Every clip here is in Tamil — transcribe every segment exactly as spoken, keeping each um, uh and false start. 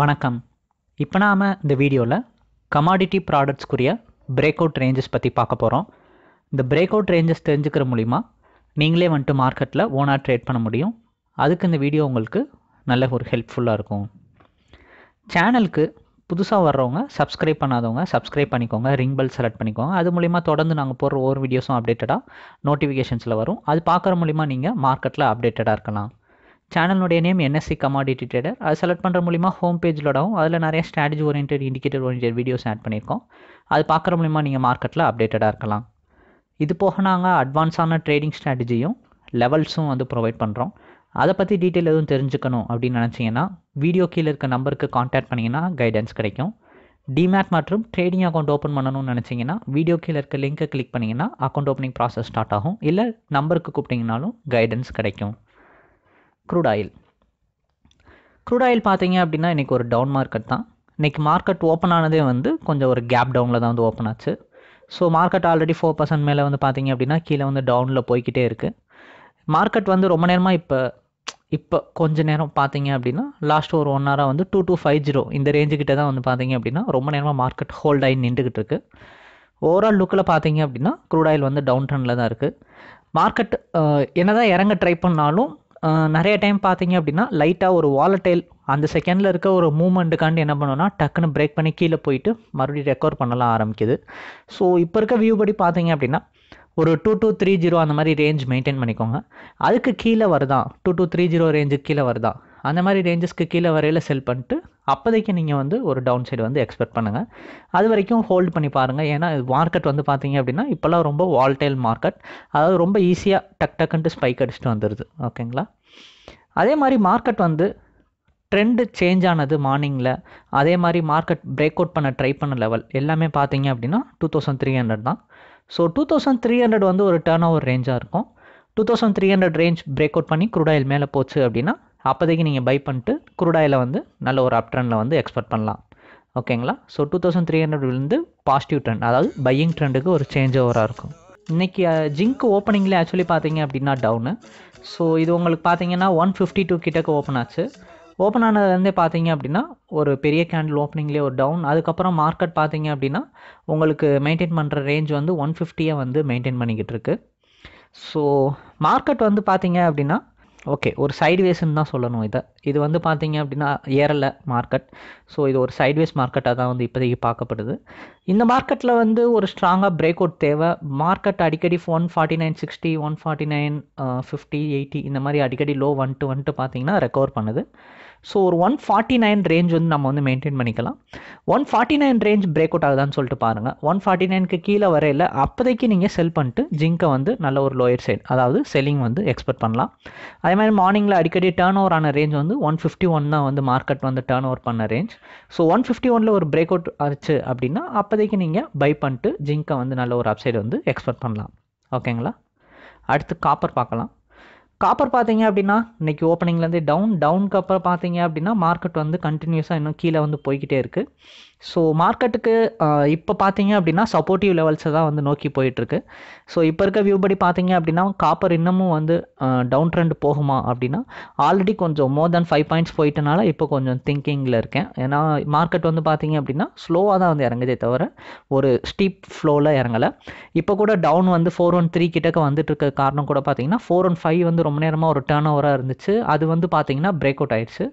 வணக்கம். இப்போ நாம் இந்த வீடியோவில் கமாடிட்டி ப்ராடக்ட்ஸ்க்குரிய பிரேக் அவுட் ரேஞ்சஸ் பற்றி பார்க்க போகிறோம். இந்த பிரேக் அவுட் ரேஞ்சஸ் தெரிஞ்சுக்கிற மூலிமா நீங்களே வந்துட்டு மார்க்கெட்டில் ஓனாக ட்ரேட் பண்ண முடியும். அதுக்கு இந்த வீடியோ உங்களுக்கு நல்ல ஒரு ஹெல்ப்ஃபுல்லாக இருக்கும். சேனலுக்கு புதுசாக வர்றவங்க, சப்ஸ்கிரைப் பண்ணாதவங்க சப்ஸ்கிரைப் பண்ணிக்கோங்க, ரிங் பெல் செலக்ட் பண்ணிக்கோங்க. அது மூலிமா தொடர்ந்து நாங்கள் போடுற ஒவ்வொரு வீடியோஸும் அப்டேட்டடாக நோட்டிஃபிகேஷன்ஸில் வரும். அது பார்க்குற மூலிமா நீங்கள் மார்க்கெட்டில் அப்டேட்டடாக இருக்கலாம். சேனலுடைய நேம் என்எஸ்சி கமாடிட்டி ட்ரேடர். அது செலக்ட் பண்ணுற மூலிமா ஹோம் பேஜிலோடவும் அதில் நிறைய strategy oriented, indicator oriented videos add பண்ணியிருக்கோம். அது பார்க்குற மூலிமா நீங்கள் மார்க்கெட்டில் அப்டேட்டடாக இருக்கலாம். இது போக நாங்கள் அட்வான்ஸான ட்ரேடிங் ஸ்ட்ராட்டஜியும் லெவல்ஸும் வந்து ப்ரொவைட் பண்ணுறோம். அதை பற்றி டீட்டெயில் எதுவும் தெரிஞ்சுக்கணும் அப்படின்னு நினச்சிங்கன்னா வீடியோ கீழே இருக்க நம்பருக்கு காண்டாக்ட் பண்ணிங்கன்னா கைடன்ஸ் கிடைக்கும். டிமேட் மற்றும் ட்ரேடிங் அக்கௌண்ட் ஓப்பன் பண்ணணும்னு நினச்சிங்கன்னா வீடியோ கீழே இருக்க லிங்க்கை கிளிக் பண்ணிங்கன்னா அக்கௌண்ட் ஓப்பனிங் ப்ராசஸ் ஸ்டார்ட் ஆகும். இல்லை நம்பருக்கு கூப்பிட்டிங்கனாலும் கைடன்ஸ் கிடைக்கும். க்ரூட் ஆயில் க்ரூட் ஆயில் பார்த்தீங்க அப்படின்னா இன்றைக்கி ஒரு டவுன் மார்க்கெட் தான். இன்றைக்கி மார்க்கெட் ஓப்பன் ஆனதே வந்து கொஞ்சம் ஒரு கேப் டவுனில் தான் வந்து ஓப்பன் ஆச்சு. So market already four percent மேலே வந்து பார்த்தீங்க அப்படின்னா கீழே வந்து டவுனில் போய்கிட்டே இருக்குது. மார்க்கெட் வந்து ரொம்ப நேரமாக இப்போ இப்போ கொஞ்சம் நேரம் பார்த்தீங்க அப்படின்னா லாஸ்ட் ஒரு ஒன் ஹவராக வந்து டூ டூ ஃபைவ் ஜீரோ இந்த ரேஞ்சுக்கிட்ட தான் வந்து பார்த்தீங்க அப்படின்னா ரொம்ப நேரமாக மார்க்கெட் ஹோல்ட் ஆகி நின்றுக்கிட்டு இருக்குது. ஓவரால் லுக்கில் பார்த்தீங்க அப்படின்னா க்ரூட் ஆயில் வந்து டவுன் ட்ரெண்டில் தான் இருக்குது. மார்க்கெட் என்ன தான் இறங்க ட்ரை பண்ணாலும் நிறைய டைம் பார்த்தீங்க அப்படின்னா லைட்டாக ஒரு வாலட்டைல் அந்த செகண்டில் இருக்க ஒரு மூமெண்ட்டுக்காண்டி என்ன பண்ணோன்னா டக்குன்னு பிரேக் பண்ணி கீழே போயிட்டு மறுபடியும் ரெக்கவர் பண்ணலாம் ஆரம்பிக்குது. ஸோ இப்போ இருக்க வியூ படி பார்த்தீங்க அப்படின்னா ஒரு டூ டூ த்ரீ ஜீரோ அந்த மாதிரி ரேஞ்ச் மெயின்டைன் பண்ணிக்கோங்க. அதுக்கு கீழே வருதான் டூ டூ த்ரீ ஜீரோ ரேஞ்சுக்கு கீழே வருதான் அந்த மாதிரி ரேஞ்சஸ்க்கு கீழே வரையில் செல் பண்ணிட்டு அப்போதைக்கு நீங்கள் வந்து ஒரு டவுன் சைடு வந்து எக்ஸ்பெக்ட் பண்ணுங்கள். அது வரைக்கும் ஹோல்டு பண்ணி பாருங்கள். ஏன்னா மார்க்கெட் வந்து பார்த்தீங்க அப்படின்னா இப்போல்லாம் ரொம்ப வால்டைல் மார்க்கெட், அதாவது ரொம்ப ஈஸியாக டக் டக்குன்ட்டு ஸ்பைக் அடிச்சுட்டு வந்துடுது. ஓகேங்களா? அதே மாதிரி மார்க்கெட் வந்து ட்ரெண்டு சேஞ்ச் ஆனது மார்னிங்கில். அதே மாதிரி மார்க்கெட் பிரேக் அவுட் பண்ண ட்ரை பண்ண லெவல் எல்லாமே பார்த்தீங்க அப்படின்னா டூ தௌசண்ட் த்ரீ ஹண்ட்ரட் தான். So two thousand three hundred வந்து ஒரு டர்ன் ஓவர் ரேஞ்சாக இருக்கும். Two thousand three hundred range break out பண்ணி க்ரூட் ஆயில் மேலே போச்சு அப்படின்னா அப்போதைக்கு நீங்கள் பை பண்ணிட்டு க்ரூட் ஆயிலை வந்து நல்ல ஒரு அப் ட்ரெண்டில் வந்து எக்ஸ்பெக்ட் பண்ணலாம். ஓகேங்களா? ஸோ டூ தௌசண்ட் த்ரீ ஹண்ட்ரட்லேருந்து பாசிட்டிவ் ட்ரெண்ட், அதாவது பையிங் ட்ரெண்டுக்கு ஒரு சேஞ்ச் ஓவராக இருக்கும். இன்றைக்கி ஜிங்க் ஓப்பனிங்கில் ஆக்சுவலி பார்த்தீங்க அப்படின்னா டவுனு. ஸோ இது உங்களுக்கு பார்த்தீங்கன்னா ஒன் ஃபிஃப்டி டூ கிட்டக்கு ஓப்பன் ஆச்சு. ஓப்பன் ஆனதுலேருந்தே பார்த்தீங்க அப்படின்னா ஒரு பெரிய கேண்டில் ஓப்பனிங்லேயே ஒரு டவுன். அதுக்கப்புறம் மார்க்கெட் பார்த்தீங்க அப்படின்னா உங்களுக்கு மெயின்டைன் பண்ணுற ரேஞ்ச் வந்து ஒன் ஃபிஃப்டியை வந்து மெயின்டைன் பண்ணிக்கிட்டு இருக்குது. ஸோ மார்க்கெட் வந்து பார்த்தீங்க அப்படின்னா ஓகே ஒரு சைட்வேஸ்ன்னு தான் சொல்லணும். இதை இது வந்து பார்த்தீங்க அப்படின்னா ஏறலை மார்க்கெட். ஸோ இது ஒரு சைட்வேஸ் மார்க்கெட்டாக தான் வந்து இப்போதைக்கு பார்க்கப்படுது. இந்த மார்க்கெட்டில் வந்து ஒரு ஸ்ட்ராங்காக பிரேக் அவுட் தேவை. மார்க்கெட் அடிக்கடி one forty nine sixty one forty nine fifty eighty இந்த மாதிரி அடிக்கடி லோ வந்துட்டு வந்துட்டு பார்த்தீங்கன்னா ரெக்கவர் பண்ணுது. ஸோ ஒரு ஒன் ஃபார்ட்டி நைன் ரேஞ்ச் வந்து நம்ம வந்து மெயின்டைன் பண்ணிக்கலாம். One forty nine range break out ஆகுதான்னு சொல்லிட்டு பாருங்கள். ஒன் ஃபார்ட்டி நைனுக்கு கீழே வரையில் அப்போதைக்கு நீங்கள் செல் பண்ணிட்டு ஜிங்கை வந்து நல்ல ஒரு லோயர் சைட், அதாவது செல்லிங் வந்து எக்ஸ்பெக்ட் பண்ணலாம். அதே மாதிரி மார்னிங்கில் அடிக்கடி டர்ன் ஓவர் ஆன ரேஞ்ச் வந்து ஒன் ஃபிஃப்டி ஒன் தான் வந்து மார்க்கெட் வந்து டர்ன் ஓவர் பண்ண ரேஞ்ச். ஸோ ஒன் ஃபிஃப்டி ஒனில் ஒரு பிரேக் அவுட் ஆச்சு அப்படின்னா அப்போதைக்கு நீங்கள் பை பண்ணிட்டு ஜிங்கை வந்து நல்ல ஒரு அப்சைடு வந்து எக்ஸ்பெக்ட் பண்ணலாம். ஓகேங்களா? அடுத்து காப்பர் பார்க்கலாம். காப்பர் பார்த்தீங்க அப்படின்னா இன்றைக்கி ஓப்பனிங்லேருந்து டவுன் டவுனுக்கு அப்புறம் பார்த்தீங்க அப்படின்னா மார்க்கெட் வந்து கண்டினியூஸாக இன்னும் கீழே வந்து போய்கிட்டே இருக்குது. ஸோ மார்க்கெட்டுக்கு இப்போ பார்த்தீங்க அப்படின்னா சப்போர்ட்டிவ் லெவல்ஸை தான் வந்து நோக்கி போயிட்டுருக்கு. ஸோ இப்போ இருக்க வியூ படி பார்த்தீங்க அப்படின்னா காப்பர் இன்னமும் வந்து டவுன் ட்ரெண்ட் போகுமா அப்படின்னா ஆல்ரெடி கொஞ்சம் மோர் தேன் ஃபைவ் பாயிண்ட்ஸ் போயிட்டனால இப்போ கொஞ்சம் திங்கிங்கில் இருக்கேன். ஏன்னா மார்க்கெட் வந்து பார்த்தீங்க அப்படின்னா ஸ்லோவாக தான் வந்து இறங்குதே தவிர ஒரு ஸ்டீப் ஃப்ளோவில் இறங்கலை. இப்போ கூட டவுன் வந்து ஃபோர் ஒன் த்ரீ கிட்டக்க வந்துட்டு இருக்க காரணம் கூட பார்த்தீங்கன்னா ஃபோர் ஒன் ஃபைவ் வந்து ரொம்ப நேரமாக ஒரு டர்ன் ஓவராக இருந்துச்சு. அது வந்து பார்த்தீங்கன்னா பிரேக் அவுட் ஆயிடுச்சு.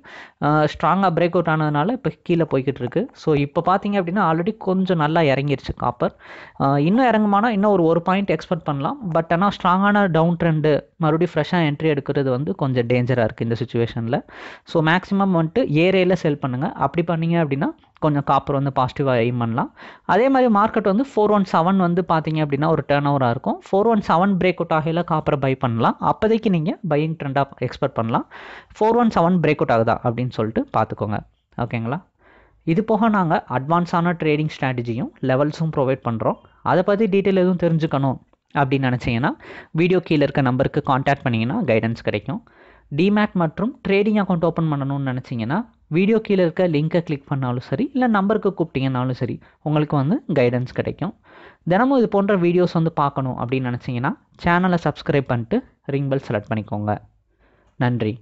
ஸ்ட்ராங்காக பிரேக் அவுட் ஆனதுனால இப்போ கீழே போய்கிட்டு இருக்குது. ஸோ இப்போ பார்த்தீங்க அப்படின்னா ஆல்ரெடி கொஞ்சம் நல்லா இறங்கிருச்சு காப்பர். இன்னும் இறங்குமானா இன்னும் ஒரு ஒரு பாயிண்ட் எக்ஸ்பெக்ட் பண்ணலாம். பட் ஆனால் ஸ்ட்ராங்கான டவுன் ட்ரெண்டு மறுபடியும் ஃப்ரெஷ்ஷாக என்ட்ரி எடுக்கிறது வந்து கொஞ்சம் டேஞ்சராக இருக்குது இந்த சுச்சுவேஷனில். ஸோ மேக்ஸிமம் வந்துட்டு ஏரியில் செல் பண்ணுங்கள். அப்படி பண்ணிங்க அப்படின்னா கொஞ்சம் காப்பர் வந்து பாசிட்டிவாக எய்ம் பண்ணலாம். அதே மாதிரி மார்க்கெட் வந்து ஃபோர் ஒன் செவன் வந்து பார்த்தீங்க அப்படின்னா ஒரு டர்ன் ஓவராக இருக்கும். Four one seven break out ஆகையில் காப்பரை பை பண்ணலாம். அப்போதைக்கு நீங்கள் பையிங் ட்ரெண்டாக எக்ஸ்பெக்ட் பண்ணலாம். Four one seven break out ஆகுதா அப்படின்னு சொல்லிட்டு பார்த்துக்கோங்க. ஓகேங்களா? இது போக நாங்கள் அட்வான்ஸான ட்ரேடிங் ஸ்ட்ராட்டஜியும் லெவல்ஸும் ப்ரொவைட் பண்ணுறோம். அதை பற்றி டீட்டெயில் எதுவும் தெரிஞ்சுக்கணும் அப்படின்னு நினச்சிங்கன்னா வீடியோ கீழே இருக்க நம்பருக்கு காண்டாக்ட் பண்ணிங்கன்னா கைடன்ஸ் கிடைக்கும். டிமேட் மற்றும் ட்ரேடிங் அக்கௌண்ட் ஓப்பன் பண்ணணும்னு நினச்சிங்கன்னா வீடியோ கீழே இருக்க லிங்க்கை கிளிக் பண்ணாலும் சரி, இல்லை நம்பருக்கு கூப்பிட்டிங்கனாலும் சரி உங்களுக்கு வந்து கைடன்ஸ் கிடைக்கும். தினமும் இது போன்ற வீடியோஸ் வந்து பார்க்கணும் அப்படின்னு நினச்சிங்கன்னா சேனலை சப்ஸ்கிரைப் பண்ணிட்டு ரிங் பெல் செலக்ட் பண்ணிக்கோங்க. நன்றி.